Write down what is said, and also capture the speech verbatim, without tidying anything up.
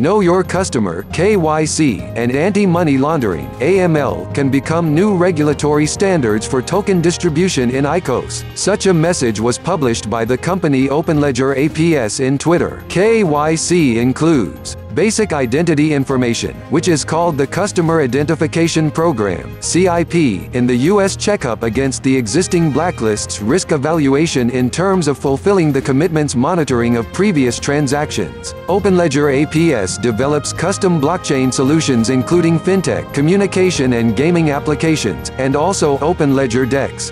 Know Your Customer (K Y C) and anti-money laundering (A M L) can become new regulatory standards for token distribution in I C Os. Such a message was published by the company OpenLedger A P S in Twitter. K Y C includes basic identity information, which is called the Customer Identification Program (C I P) in the U S checkup against the existing blacklists, risk evaluation in terms of fulfilling the commitments, monitoring of previous transactions. OpenLedger A P S develops custom blockchain solutions including fintech, communication and gaming applications, and also OpenLedger DEX.